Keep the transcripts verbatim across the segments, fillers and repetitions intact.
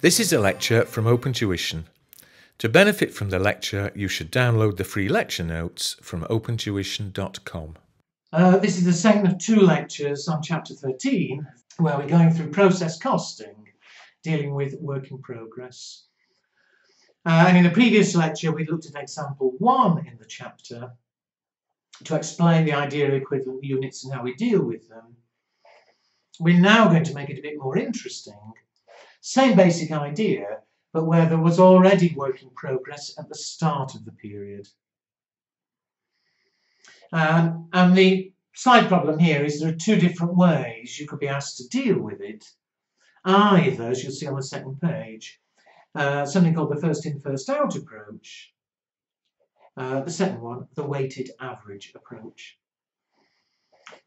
This is a lecture from Open Tuition. To benefit from the lecture, you should download the free lecture notes from open tuition dot com. Uh, this is the second of two lectures on Chapter thirteen, where we're going through process costing, dealing with work in progress. Uh, and in the previous lecture, we looked at example one in the chapter to explain the idea of equivalent units and how we deal with them. We're now going to make it a bit more interesting. Same basic idea, but where there was already work in progress at the start of the period. Um, and the side problem here is there are two different ways you could be asked to deal with it. Either, as you'll see on the second page, uh, something called the first in, first out approach. Uh, the second one, the weighted average approach.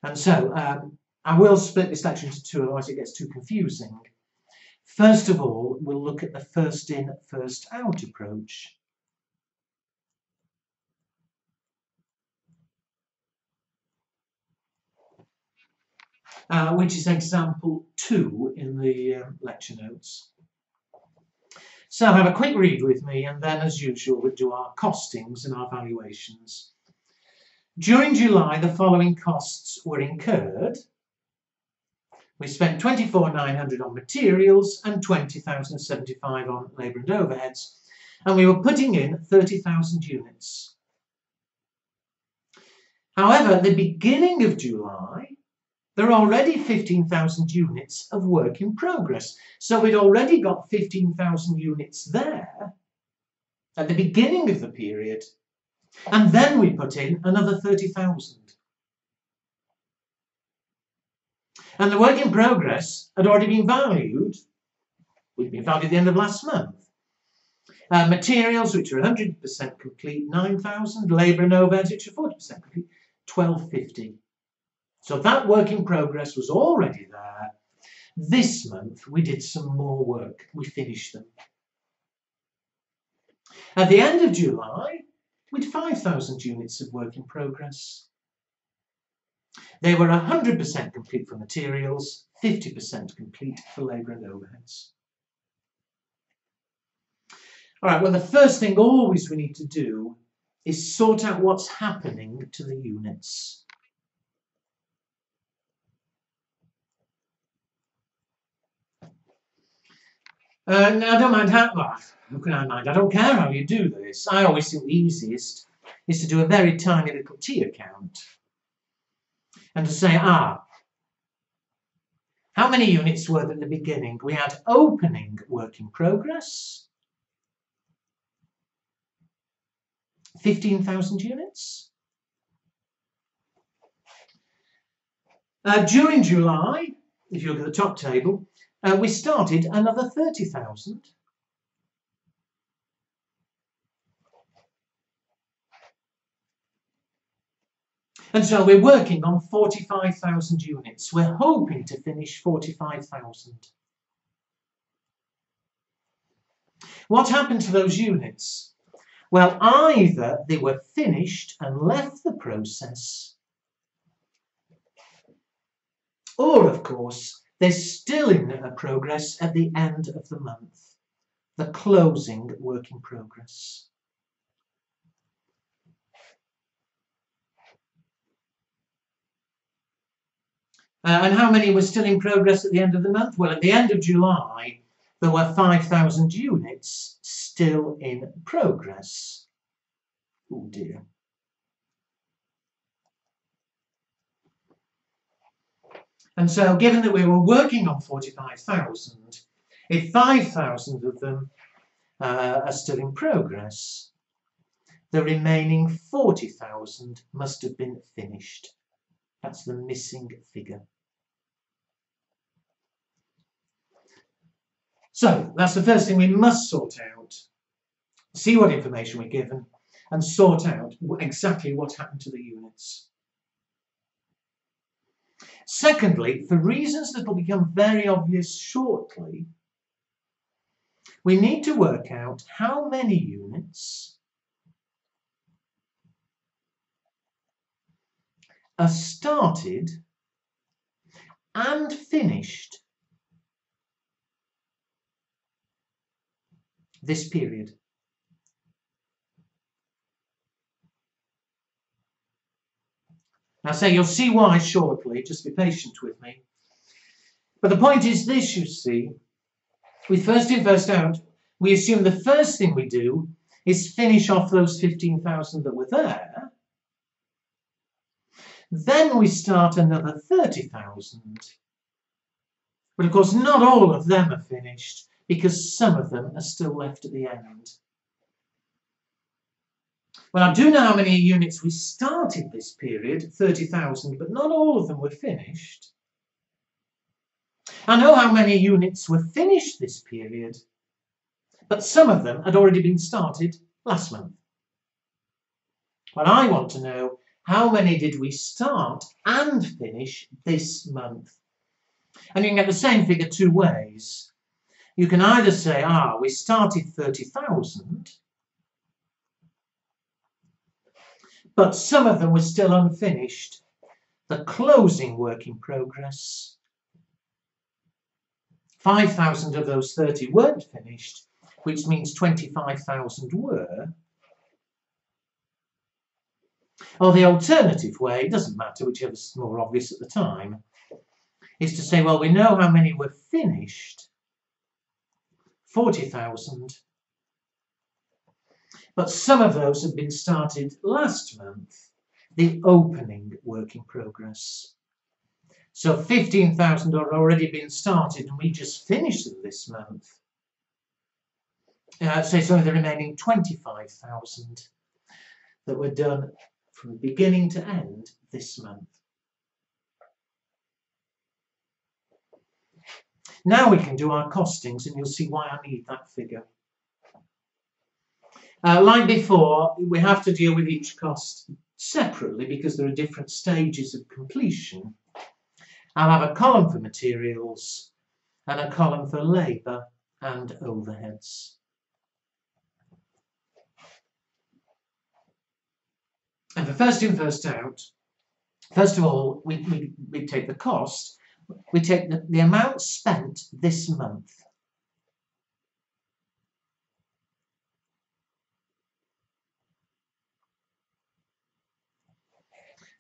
And so um, I will split this lecture into two, otherwise it gets too confusing. First of all, we'll look at the first in, first out approach. Uh, which is example two in the uh, lecture notes. So have a quick read with me, and then as usual we'll do our costings and our valuations. During July the following costs were incurred. We spent twenty-four thousand nine hundred on materials and twenty thousand seventy-five on labour and overheads, and we were putting in thirty thousand units. However, at the beginning of July, there are already fifteen thousand units of work in progress. So we'd already got fifteen thousand units there at the beginning of the period, and then we put in another thirty thousand. And the work in progress had already been valued, would have been valued at the end of last month. Uh, materials, which are one hundred percent complete, nine thousand. Labour and overheads, which are forty percent complete, twelve fifty. So that work in progress was already there. This month we did some more work. We finished them. At the end of July, we had five thousand units of work in progress. They were one hundred percent complete for materials, fifty percent complete for labour and overheads. All right, well, the first thing always we need to do is sort out what's happening to the units. Uh, now, I don't mind how, well, how can I mind? I don't care how you do this. I always think the easiest is to do a very tiny little T account. And to say, ah, how many units were there at the beginning? We had opening work in progress, fifteen thousand units. Uh, during July, if you look at the top table, uh, we started another thirty thousand. And so we're working on forty-five thousand units. We're hoping to finish forty-five thousand. What happened to those units? Well, either they were finished and left the process, or, of course, they're still in progress at the end of the month, the closing work in progress. Uh, and how many were still in progress at the end of the month? Well, at the end of July, there were five thousand units still in progress. Oh dear. And so, given that we were working on forty-five thousand, if five thousand of them uh, are still in progress, the remaining forty thousand must have been finished. That's the missing figure. So that's the first thing we must sort out. See what information we're given and sort out exactly what happened to the units. Secondly, for reasons that will become very obvious shortly, we need to work out how many units are started and finished this period. Now, say, you'll see why shortly, just be patient with me. But the point is this, you see. With first in, first out, we assume the first thing we do is finish off those fifteen thousand that were there. Then we start another thirty thousand. But of course, not all of them are finished, because some of them are still left at the end. Well, I do know how many units we started this period, thirty thousand, but not all of them were finished. I know how many units were finished this period, but some of them had already been started last month. Well, I want to know how many did we start and finish this month. And you can get the same figure two ways. You can either say, ah, we started thirty thousand, but some of them were still unfinished. The closing work in progress, five thousand of those thirty weren't finished, which means twenty-five thousand were. Or the alternative way, it doesn't matter, whichever's more obvious at the time, is to say, well, we know how many were finished, forty thousand, but some of those have been started last month, the opening work in progress. So fifteen thousand are already been started and we just finished them this month. Uh, say some of the remaining twenty-five thousand that were done from beginning to end this month. Now we can do our costings and you'll see why I need that figure. Uh, like before, we have to deal with each cost separately because there are different stages of completion. I'll have a column for materials and a column for labour and overheads. And for first in, first out, first of all, we, we, we take the cost. We take the, the amount spent this month.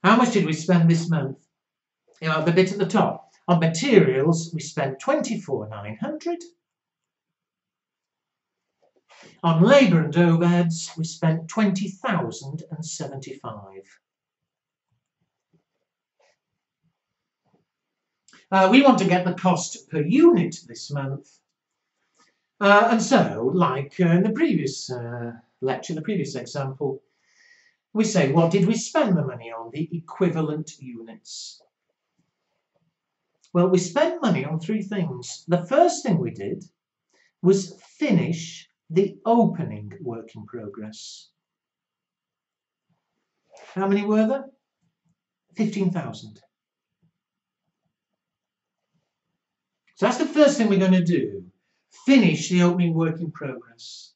How much did we spend this month? You know, the bit at the top. On materials, we spent twenty-four thousand nine hundred. On labour and overheads, we spent twenty thousand seventy-five. Uh, we want to get the cost per unit this month. Uh, and so, like uh, in the previous uh, lecture, the previous example, we say, what did we spend the money on? The equivalent units. Well, we spent money on three things. The first thing we did was finish the opening work in progress. How many were there? fifteen thousand. So that's the first thing we're going to do. Finish the opening work in progress.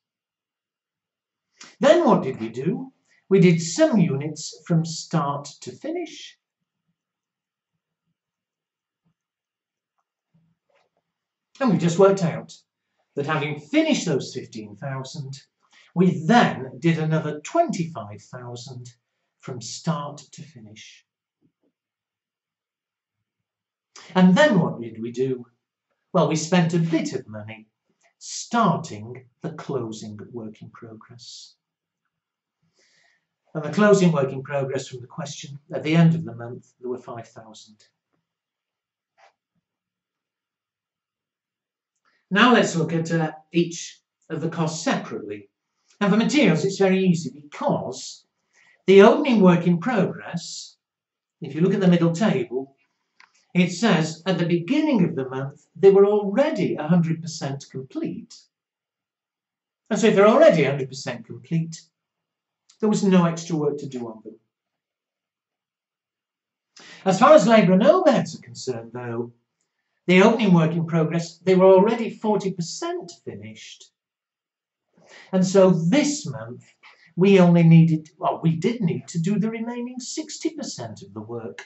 Then what did we do? We did some units from start to finish. And we just worked out that having finished those fifteen thousand, we then did another twenty-five thousand from start to finish. And then what did we do? Well, we spent a bit of money starting the closing work in progress. And the closing work in progress from the question, at the end of the month, there were five thousand. Now let's look at uh, each of the costs separately. And for materials, it's very easy because the opening work in progress, if you look at the middle table, it says at the beginning of the month, they were already one hundred percent complete. And so if they're already one hundred percent complete, there was no extra work to do on them. As far as labour and overheads are concerned, though, the opening work in progress, they were already forty percent finished. And so this month, we only needed, well, we did need to do the remaining sixty percent of the work.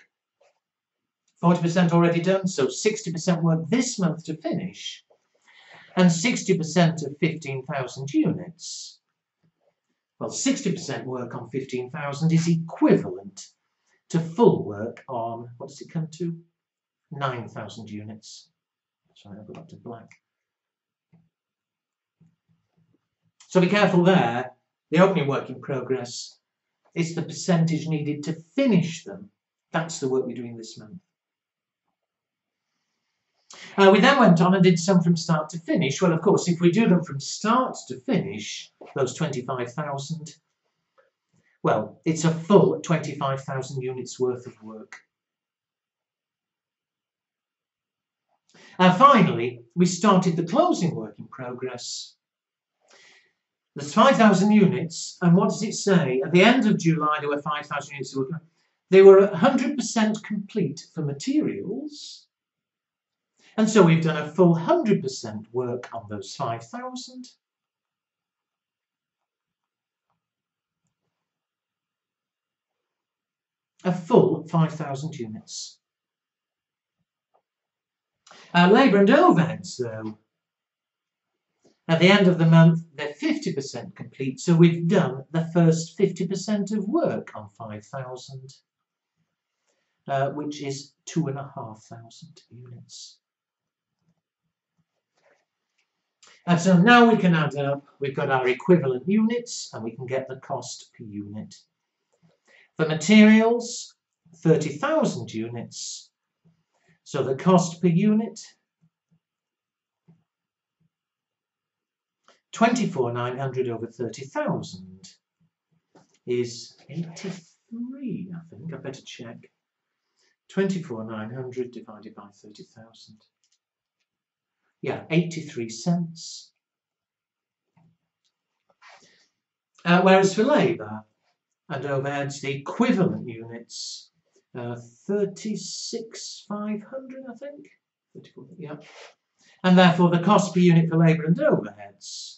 forty percent already done, so sixty percent work this month to finish. and sixty percent of fifteen thousand units. Well, sixty percent work on fifteen thousand is equivalent to full work on, what does it come to? nine thousand units. Sorry, I've got back to black. So be careful there. The opening work in progress is the percentage needed to finish them. That's the work we're doing this month. Uh, we then went on and did some from start to finish. Well, of course, if we do them from start to finish, those twenty-five thousand, well, it's a full twenty-five thousand units worth of work. And finally, we started the closing work in progress. There's five thousand units, and what does it say? At the end of July, there were five thousand units. They were one hundred percent complete for materials. And so we've done a full one hundred percent work on those five thousand. A full five thousand units. Uh, Labour and overheads, though. At the end of the month, they're fifty percent complete, so we've done the first fifty percent of work on five thousand, uh, which is two thousand five hundred units. And so now we can add up, we've got our equivalent units, and we can get the cost per unit. For materials, thirty thousand units, so the cost per unit, twenty-four thousand nine hundred over thirty thousand is eighty-three, I think. I better check. twenty-four thousand nine hundred divided by thirty thousand. Yeah, eighty-three cents. Uh, whereas for labour and overheads, the equivalent units, uh, thirty-six thousand five hundred, I think. thirty-four, yeah. And therefore the cost per unit for labour and overheads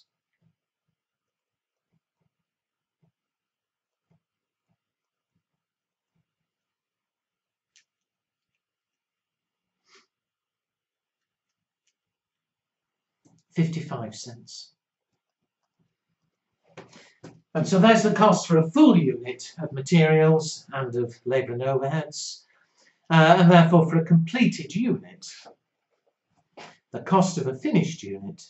fifty-five cents. And so there's the cost for a full unit of materials and of labour and overheads, uh, and therefore for a completed unit, the cost of a finished unit,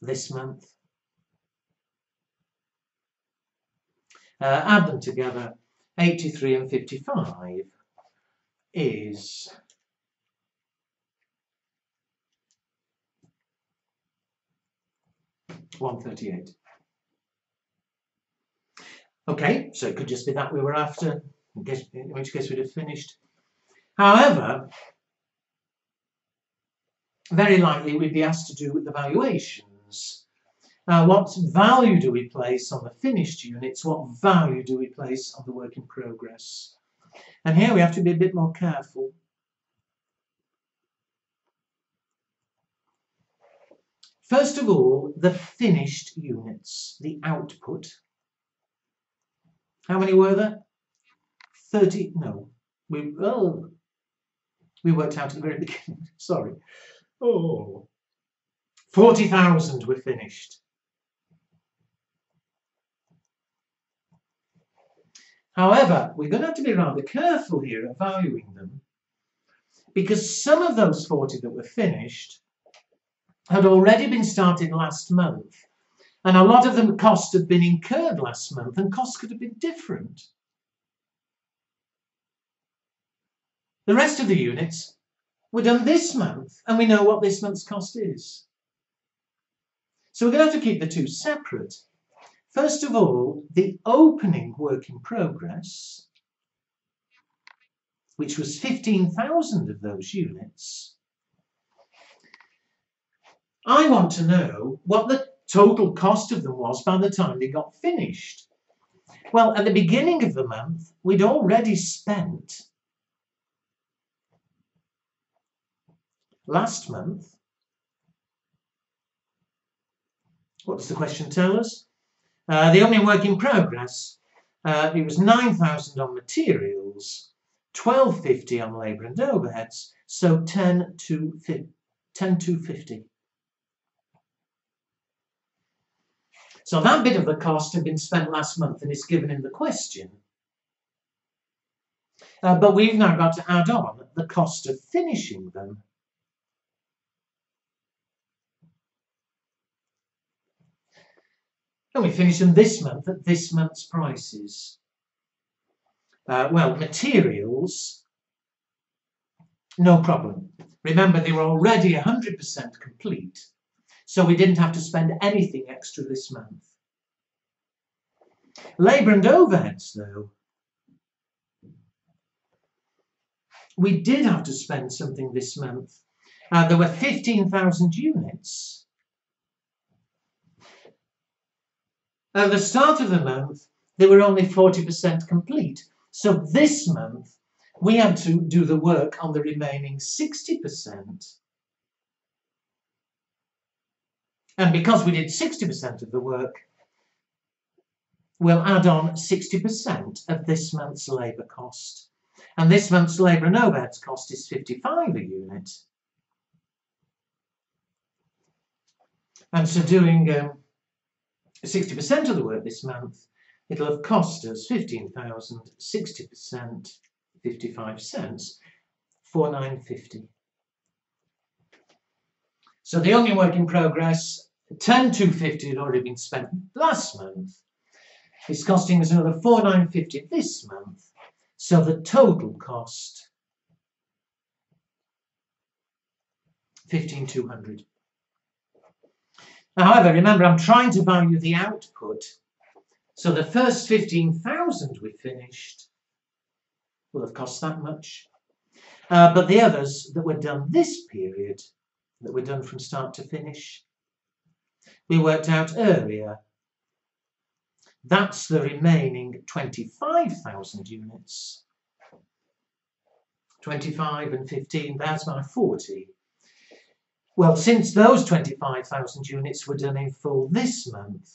this month, uh, add them together, eighty-three and fifty-five is one hundred thirty-eight. Okay, so it could just be that we were after, in, case, in which case we'd have finished. However, very likely we'd be asked to do with the valuations. Now, what value do we place on the finished units? What value do we place on the work in progress? And here we have to be a bit more careful. First of all, the finished units, the output. How many were there? thirty, no. We, oh, we worked out at the very beginning, sorry. Oh, forty thousand were finished. However, we're going to have to be rather careful here at valuing them, because some of those forty that were finished had already been started last month, and a lot of the costs had been incurred last month, and costs could have been different. The rest of the units were done this month, and we know what this month's cost is. So we're going to have to keep the two separate. First of all, the opening work in progress, which was fifteen thousand of those units. I want to know what the total cost of them was by the time they got finished. Well, at the beginning of the month, we'd already spent last month. What does the question tell us? Uh, the opening work in progress, uh, it was nine thousand on materials, twelve fifty on labour and overheads, so ten to fifty. So that bit of the cost had been spent last month and is given in the question. Uh, but we've now got to add on the cost of finishing them. And we finish them this month at this month's prices. Uh, well, materials, no problem. Remember, they were already one hundred percent complete, so we didn't have to spend anything extra this month. Labour and overheads, though, we did have to spend something this month. Uh, there were fifteen thousand units. At the start of the month, they were only forty percent complete. So this month, we had to do the work on the remaining sixty percent. And because we did sixty percent of the work, we'll add on sixty percent of this month's labour cost. And this month's labour and overheads cost is fifty-five a unit. And so doing Um, sixty percent of the work this month, it'll have cost us fifteen thousand, sixty percent, fifty-five cents, forty-nine fifty. So the only work in progress, ten thousand two hundred fifty had already been spent last month. It's costing us another forty-nine fifty this month. So the total cost, fifteen thousand two hundred. However, remember, I'm trying to value the output. So the first fifteen thousand we finished will have cost that much. Uh, but the others that were done this period, that were done from start to finish, we worked out earlier. That's the remaining twenty-five thousand units. twenty-five and fifteen, that's my forty. Well, since those twenty-five thousand units were done in full this month,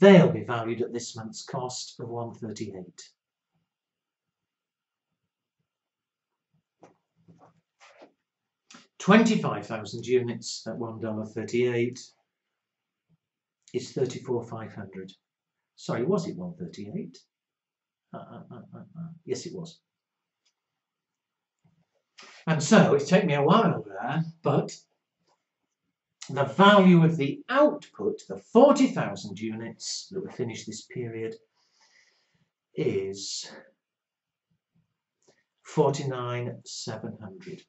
they'll be valued at this month's cost of one hundred thirty-eight. twenty-five thousand units at one dollar thirty-eight is thirty-four thousand five hundred. Sorry, was it one hundred thirty-eight? Uh, uh, uh, uh, uh. Yes, it was. And so it's taken me a while there, but the value of the output, the forty thousand units that were finished this period, is forty-nine thousand seven hundred.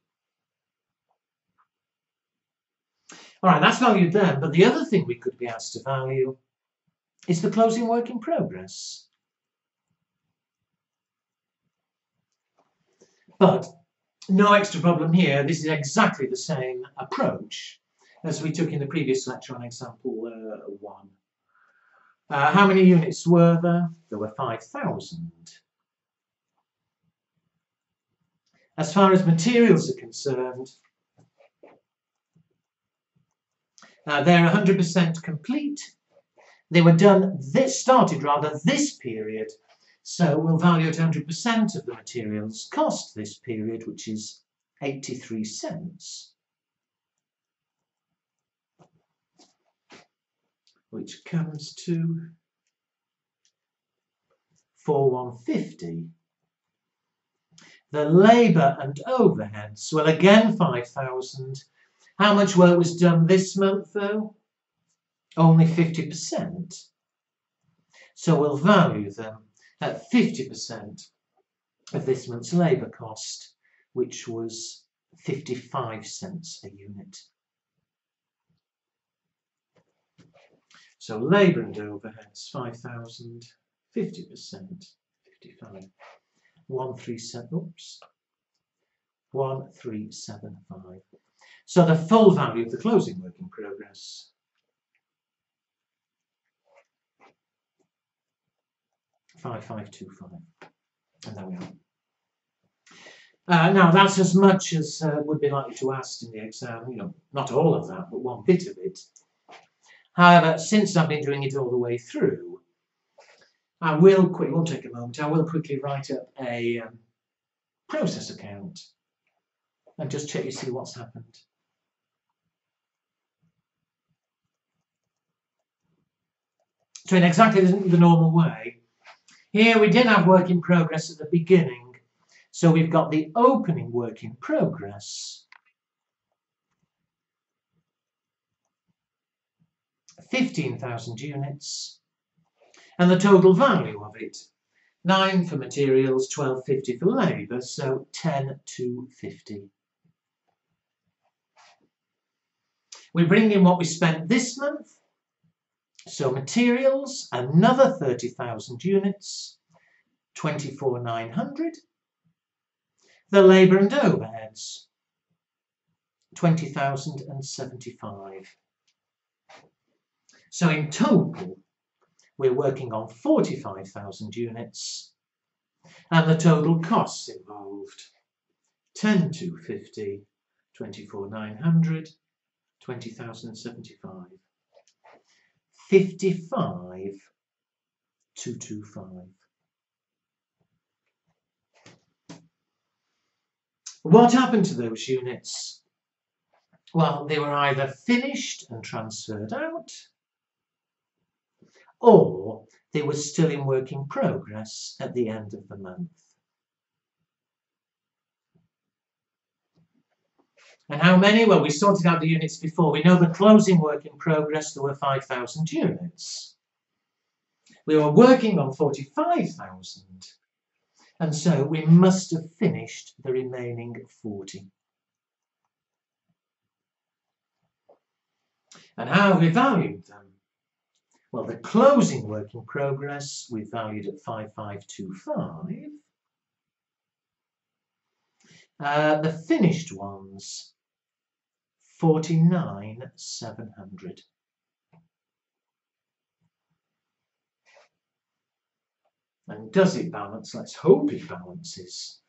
All right, that's valued then, but the other thing we could be asked to value is the closing work in progress. But no extra problem here. This is exactly the same approach as we took in the previous lecture on example uh, one. Uh, how many units were there? There were five thousand. As far as materials are concerned, uh, they're one hundred percent complete. They were done, this started rather this period. So we'll value at one hundred percent of the materials cost this period, which is eighty-three cents, which comes to forty-one fifty. The labour and overheads, well, again, five thousand. How much work was done this month, though? Only fifty percent. So we'll value them at fifty percent of this month's labour cost, which was fifty-five cents a unit. So labour and overheads, five thousand, fifty percent, fifty-five, one hundred thirty-seven, oops, one three seven five. So the full value of the closing work in progress, five five two five, and there we are. Uh, now that's as much as uh, would be likely to ask in the exam, you know, not all of that, but one bit of it. However, since I've been doing it all the way through, I will quickly, it won't take a moment, I will quickly write up a um, process account, and just check you see what's happened. So in exactly the normal way, here we did have work in progress at the beginning, so we've got the opening work in progress, fifteen thousand units, and the total value of it, nine for materials, twelve fifty for labour, so ten thousand two hundred fifty. We bring in what we spent this month, so materials, another thirty thousand units, twenty-four thousand nine hundred. The labour and overheads, twenty thousand seventy-five. So in total, we're working on forty-five thousand units, and the total costs involved, ten thousand two hundred fifty, twenty-four thousand nine hundred, twenty thousand seventy-five. fifty-five thousand two hundred twenty-five. What happened to those units? Well, they were either finished and transferred out, or they were still in work in progress at the end of the month. And how many? Well, we sorted out the units before. We know the closing work in progress, there were five thousand units. We were working on forty-five thousand, and so we must have finished the remaining forty. And how have we valued them? Well, the closing work in progress we valued at five thousand five hundred twenty-five. Uh, the finished ones, forty-nine thousand seven hundred. And does it balance? Let's hope it balances.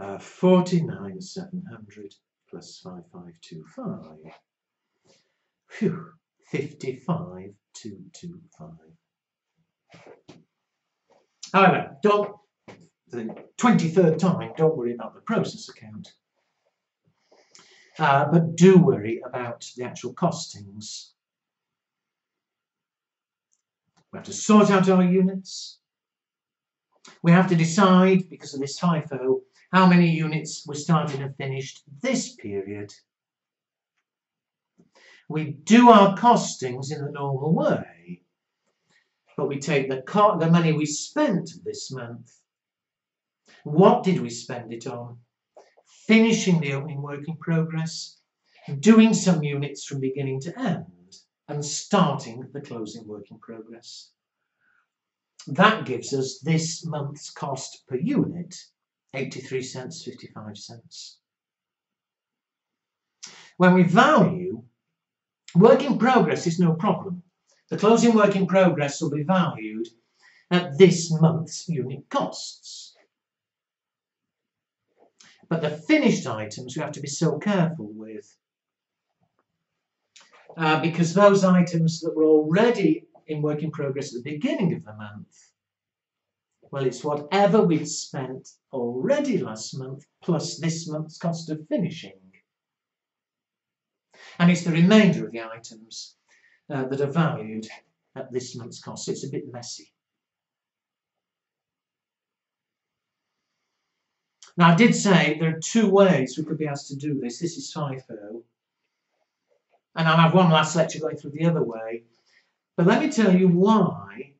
Uh, forty-nine thousand seven hundred plus five thousand five hundred twenty-five. Phew, fifty-five thousand two hundred twenty-five. However, don't, the twenty-third time, don't worry about the process account. Uh, but do worry about the actual costings. We have to sort out our units. We have to decide, because of this FIFO, how many units were started and finished this period. We do our costings in the normal way, but we take the, co the money we spent this month. What did we spend it on? Finishing the opening work in progress, doing some units from beginning to end, and starting the closing work in progress. That gives us this month's cost per unit, eighty-three cents, fifty-five cents. When we value, work in progress is no problem. The closing work in progress will be valued at this month's unit costs. But the finished items we have to be so careful with, Uh, because those items that were already in work in progress at the beginning of the month, well, it's whatever we'd spent already last month plus this month's cost of finishing. And it's the remainder of the items uh, that are valued at this month's cost. So it's a bit messy. Now, I did say there are two ways we could be asked to do this. This is FIFO. And I'll have one last lecture going through the other way. But let me tell you why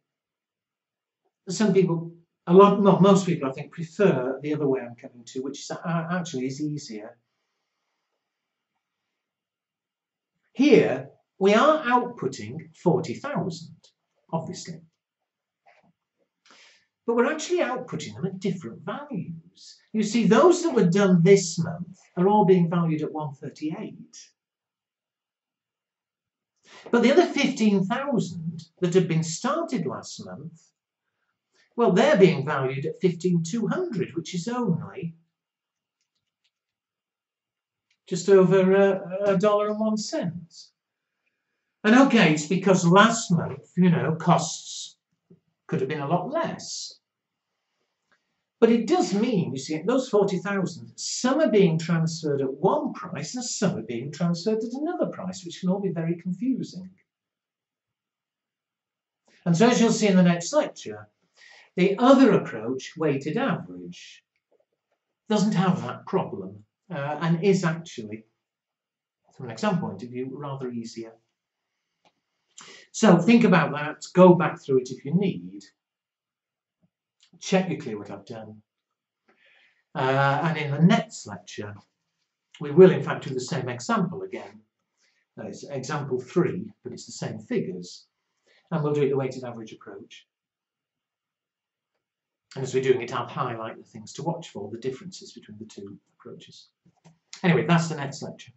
some people, a lot, not most people, I think, prefer the other way I'm coming to, which actually is easier. Here, we are outputting forty thousand, obviously. But we're actually outputting them at different values. You see, those that were done this month are all being valued at one hundred thirty-eight. But the other fifteen thousand that had been started last month, well, they're being valued at fifteen thousand two hundred, which is only just over a, a dollar and one cent. And okay, it's because last month, you know, costs could have been a lot less. But it does mean, you see, at those forty thousand, some are being transferred at one price and some are being transferred at another price, which can all be very confusing. And so, as you'll see in the next lecture, the other approach, weighted average, doesn't have that problem uh, and is actually, from an exam point of view, rather easier. So think about that, go back through it if you need. Check you clear what I've done. Uh, and in the next lecture, we will in fact do the same example again. Uh, it's example three, but it's the same figures. And we'll do it the weighted average approach. And as we're doing it, I'll highlight the things to watch for, the differences between the two approaches. Anyway, that's the next lecture.